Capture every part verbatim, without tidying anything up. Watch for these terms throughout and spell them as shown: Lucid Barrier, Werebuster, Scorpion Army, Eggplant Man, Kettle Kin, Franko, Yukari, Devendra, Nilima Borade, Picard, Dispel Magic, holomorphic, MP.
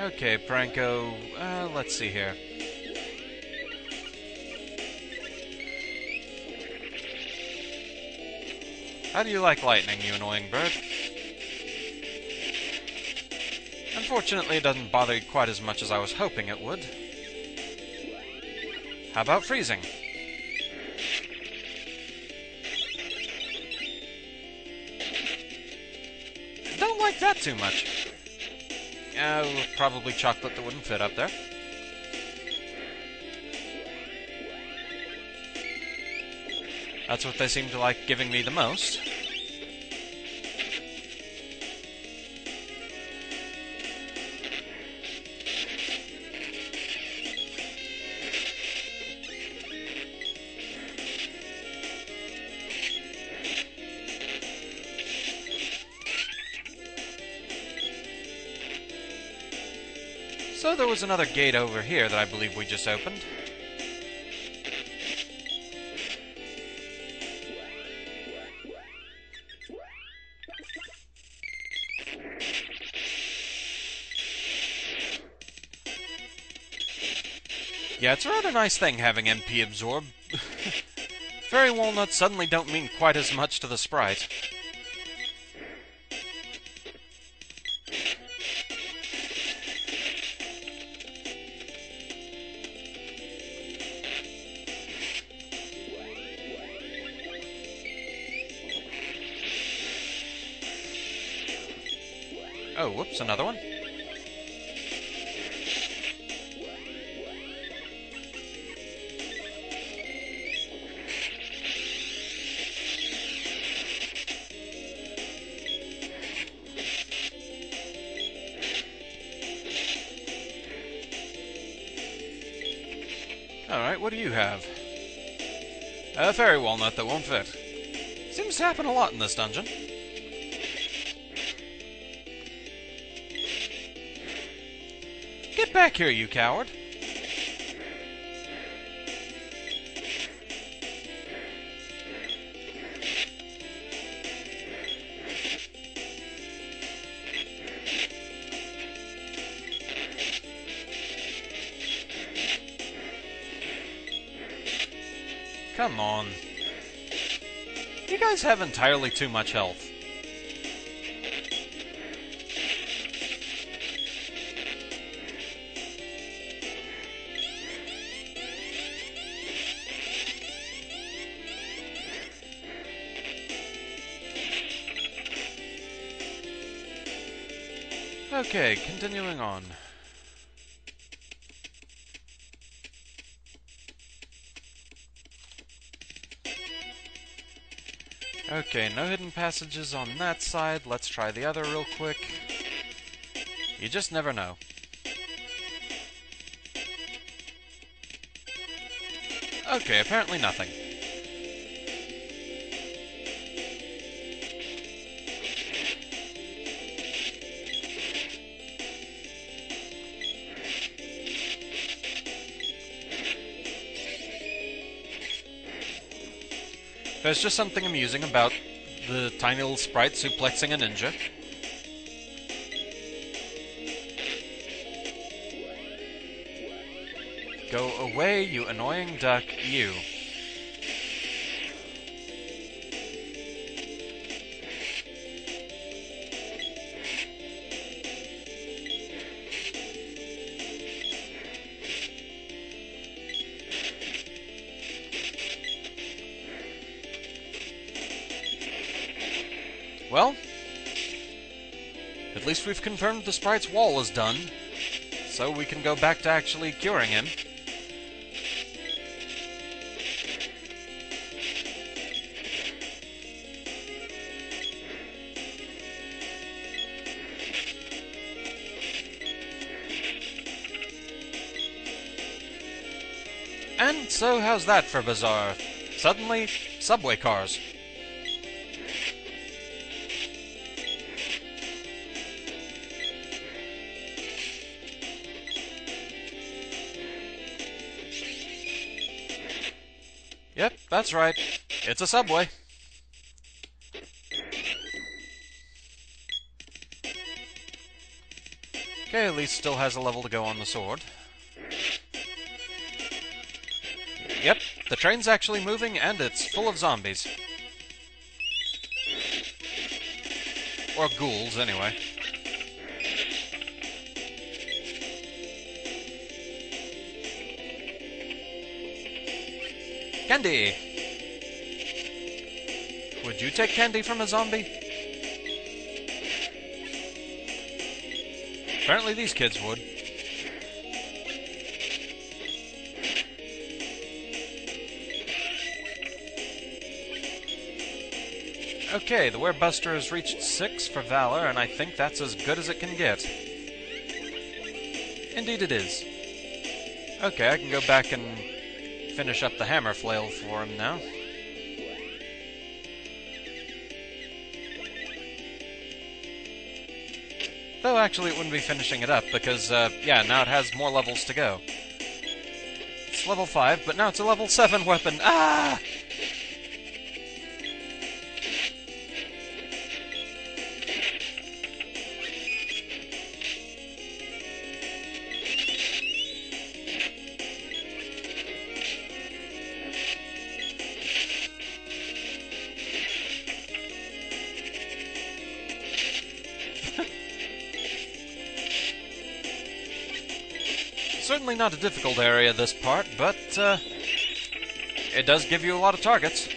Okay, Franko, uh, let's see here. How do you like lightning, you annoying bird? Unfortunately, it doesn't bother you quite as much as I was hoping it would. How about freezing? Don't like that too much. Uh, probably chocolate that wouldn't fit up there. That's what they seem to like giving me the most. So there was another gate over here that I believe we just opened. Yeah, it's a rather nice thing having M P absorb. Fairy walnuts suddenly don't mean quite as much to the sprite. Oh, whoops, another one. Alright, what do you have? A fairy walnut that won't fit. Seems to happen a lot in this dungeon. Get back here, you coward! Come on. You guys have entirely too much health. Okay, continuing on. Okay, no hidden passages on that side. Let's try the other real quick. You just never know. Okay, apparently nothing. There's just something amusing about the tiny little sprite suplexing a ninja. Go away, you annoying duck, you. Well, at least we've confirmed the sprite's wall is done, so we can go back to actually curing him. And so how's that for bizarre? Suddenly, subway cars. Yep, that's right. It's a subway. Okay, at least still has a level to go on the sword. Yep, the train's actually moving, and it's full of zombies. Or ghouls, anyway. Candy! Would you take candy from a zombie? Apparently these kids would. Okay, the Werebuster has reached six for Valor, and I think that's as good as it can get. Indeed it is. Okay, I can go back and finish up the hammer flail for him now. Though actually it wouldn't be finishing it up, because, uh, yeah, now it has more levels to go. It's level five, but now it's a level seven weapon. Ah! Certainly not a difficult area, this part, but uh, it does give you a lot of targets.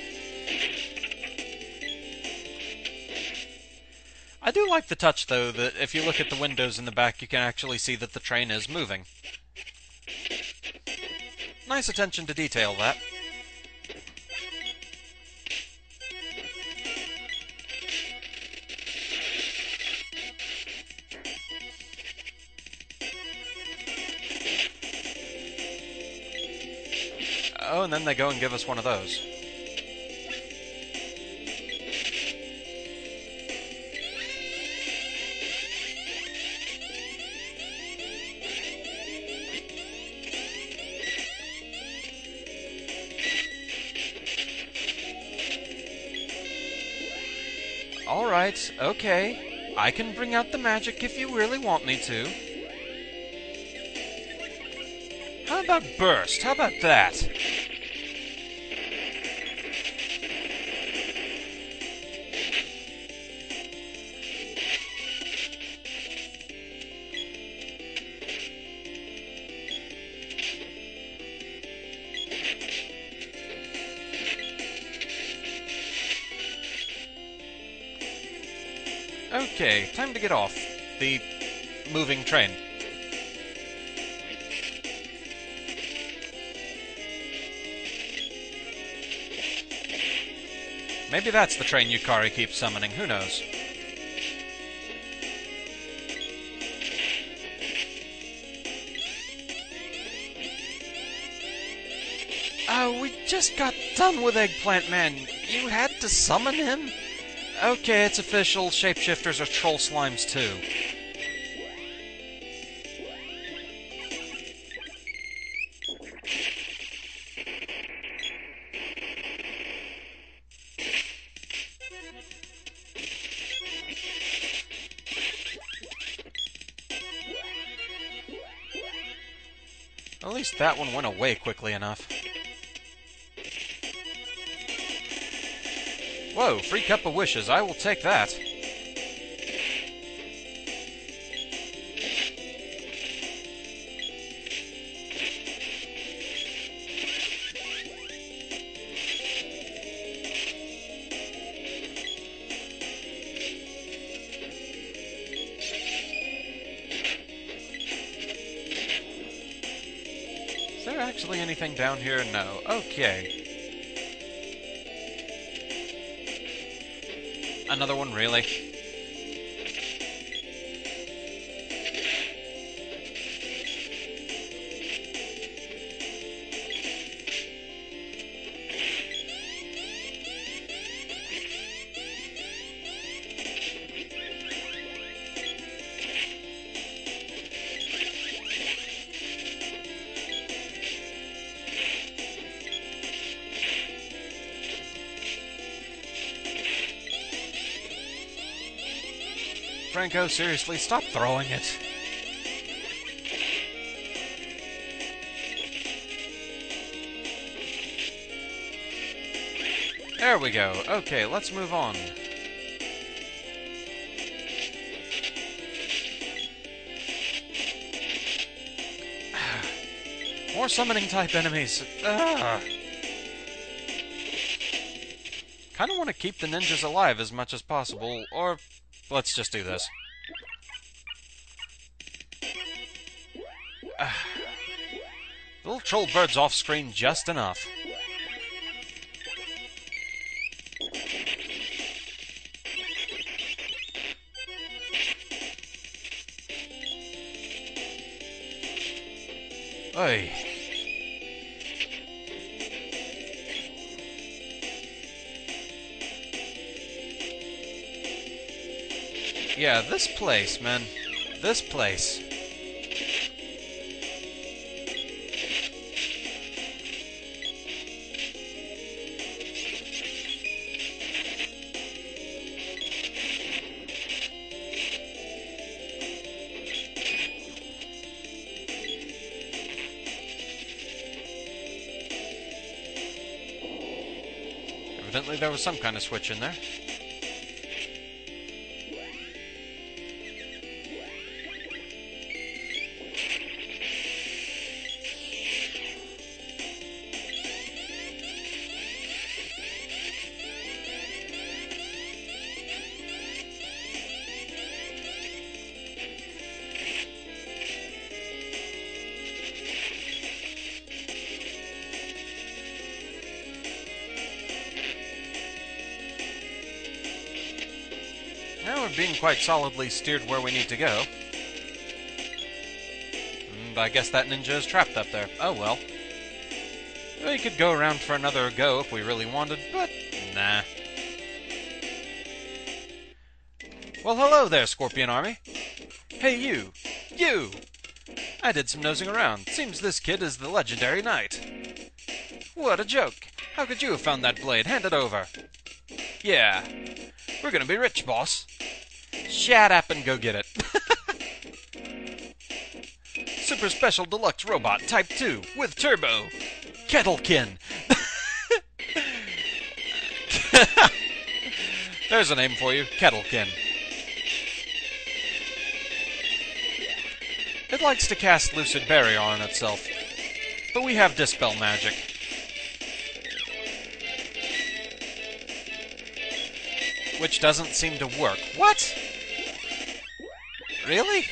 I do like the touch, though, that if you look at the windows in the back, you can actually see that the train is moving. Nice attention to detail, that. Oh, and then they go and give us one of those. Alright, okay. I can bring out the magic if you really want me to. How about burst? How about that? Okay, time to get off the moving train. Maybe that's the train Yukari keeps summoning, who knows? Oh, we just got done with Eggplant Man. You had to summon him? Okay, it's official. Shapeshifters are troll slimes, too. At least that one went away quickly enough. Whoa, free cup of wishes. I will take that. Is there actually anything down here? No. Okay. Another one, really? Franko, seriously, stop throwing it. There we go. Okay, let's move on. More summoning type enemies. Ugh. Kind of want to keep the ninjas alive as much as possible, or let's just do this. Uh, the little troll bird's off screen just enough. Oy. Yeah, this place, man. This place. Evidently there was some kind of switch in there. Being quite solidly steered where we need to go. And I guess that ninja is trapped up there. Oh well. We could go around for another go if we really wanted, but nah. Well, hello there, Scorpion Army. Hey, you. You! I did some nosing around. Seems this kid is the legendary knight. What a joke. How could you have found that blade? Hand it over. Yeah. We're gonna be rich, boss. Shut up and go get it. Super Special Deluxe Robot Type two with Turbo Kettlekin. There's a name for you, Kettlekin. It likes to cast Lucid Barrier on itself, but we have Dispel Magic. Which doesn't seem to work. What? Really?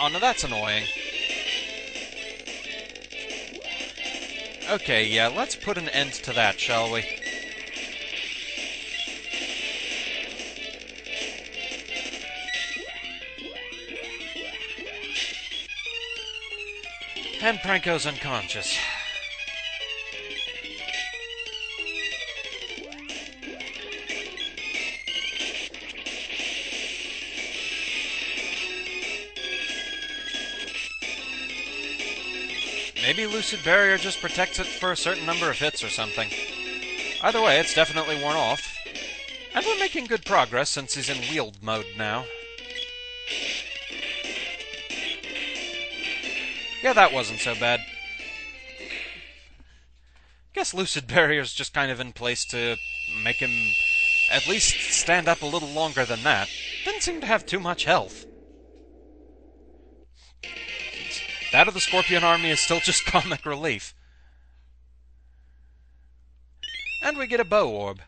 Oh, no, that's annoying. Okay, yeah, let's put an end to that, shall we? And Franko's unconscious. Maybe Lucid Barrier just protects it for a certain number of hits or something. Either way, it's definitely worn off. And we're making good progress since he's in wheeled mode now. Yeah, that wasn't so bad. Guess Lucid Barrier's just kind of in place to make him at least stand up a little longer than that. Didn't seem to have too much health. That of the Scorpion Army is still just comic relief. And we get a bow orb.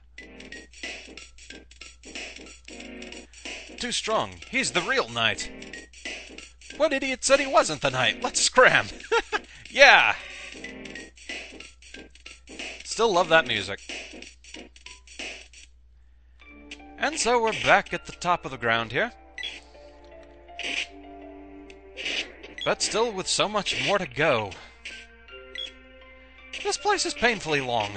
Too strong. He's the real knight. What idiot said he wasn't the knight? Let's scram! Yeah! Still love that music. And so we're back at the top of the ground here. But still with so much more to go. This place is painfully long.